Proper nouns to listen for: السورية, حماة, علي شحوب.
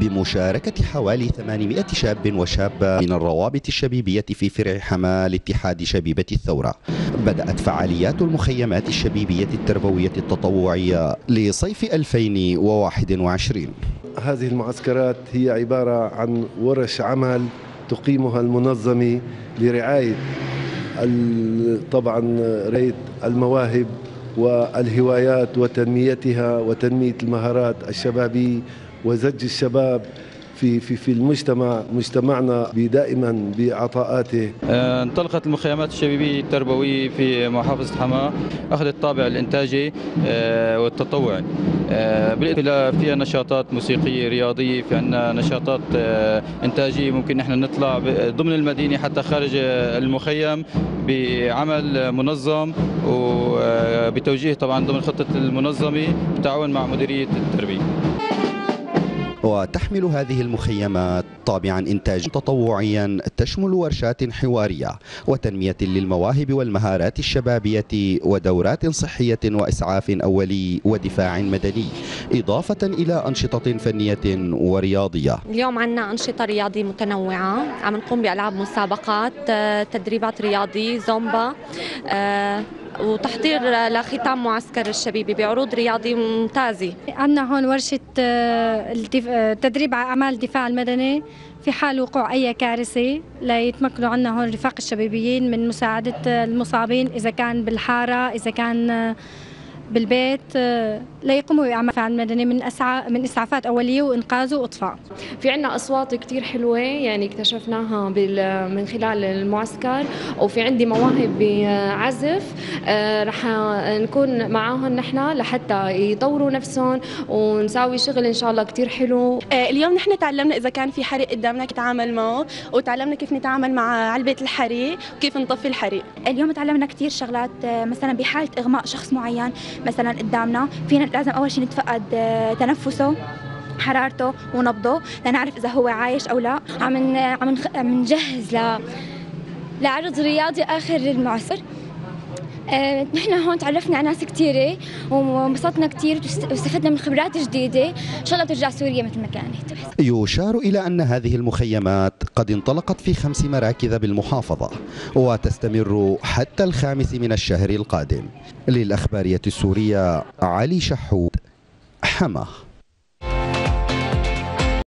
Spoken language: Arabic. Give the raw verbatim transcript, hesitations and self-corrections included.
بمشاركة حوالي ثمانمائة شاب وشابة من الروابط الشبيبية في فرع حماة لاتحاد شبيبة الثورة. بدأت فعاليات المخيمات الشبيبية التربوية التطوعية لصيف ألفين وواحد وعشرين. هذه المعسكرات هي عبارة عن ورش عمل تقيمها المنظمة لرعاية طبعا رعاية المواهب والهوايات وتنميتها وتنمية المهارات الشبابية وزج الشباب في في في المجتمع مجتمعنا دائما بعطاءاته. انطلقت المخيمات الشبيبية التربوية في محافظة حماة، أخذت الطابع الإنتاجي والتطوعي. بالإضافة فيها نشاطات موسيقية رياضية، في عندنا نشاطات إنتاجية، ممكن نحن نطلع ضمن المدينة حتى خارج المخيم بعمل منظم وبتوجيه طبعا ضمن خطة المنظمة بالتعاون مع مديرية التربية. وتحمل هذه المخيمات طابعا إنتاجا تطوعيا تشمل ورشات حوارية وتنمية للمواهب والمهارات الشبابية ودورات صحية وإسعاف أولي ودفاع مدني، إضافة إلى أنشطة فنية ورياضية. اليوم عندنا أنشطة رياضية متنوعة، عم نقوم بألعاب مسابقات، تدريبات رياضية، زومبا، أه وتحضير لختام معسكر الشبيبة بعروض رياضية ممتازة. عندنا هون ورشة تدريب على أعمال الدفاع المدني في حال وقوع أي كارثة، ليتمكنوا عندنا هون رفاق الشبيبيين من مساعدة المصابين إذا كان بالحارة، إذا كان بالبيت، ليقوموا بأعمال الدفاع المدني من أسعى من إسعافات أولية وإنقاذ وإطفاء. في عندنا أصوات كتير حلوة يعني اكتشفناها من خلال المعسكر، وفي عندي مواهب بعزف رح نكون معاهم نحن لحتى يطوروا نفسهم ونساوي شغل إن شاء الله كتير حلو. اليوم نحن تعلمنا إذا كان في حريق قدامنا كيف نتعامل معه، وتعلمنا كيف نتعامل مع علبة الحريق وكيف نطفي الحريق. اليوم تعلمنا كتير شغلات، مثلا بحالة إغماء شخص معين مثلا قدامنا فينا لازم اول شيء نتفقد تنفسه، حرارته ونبضه لنعرف اذا هو عايش او لا. عم عم عم نجهز ل لعرض رياضي اخر للمعسكر. نحن هون تعرفنا على ناس كثيره وانبسطنا كثير واستفدنا من خبرات جديده، ان شاء الله ترجع سوريا مثل ما كانت. يشار الى ان هذه المخيمات قد انطلقت في خمس مراكز بالمحافظه وتستمر حتى الخامس من الشهر القادم. للاخباريه السوريه، علي شحوب، حماة.